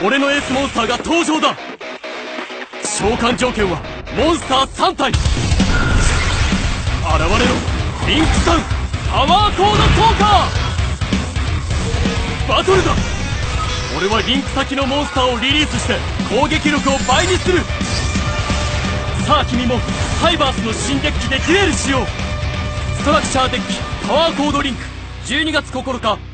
俺のエースモンスターが登場だ。召喚条件はモンスター3体。現れろリンクさん、パワーコードトーカー。バトルだ。俺はリンク先のモンスターをリリースして攻撃力を倍にする。さあ君もサイバースの新デッキでデュエルしよう。ストラクチャーデッキパワーコードリンク、12月9日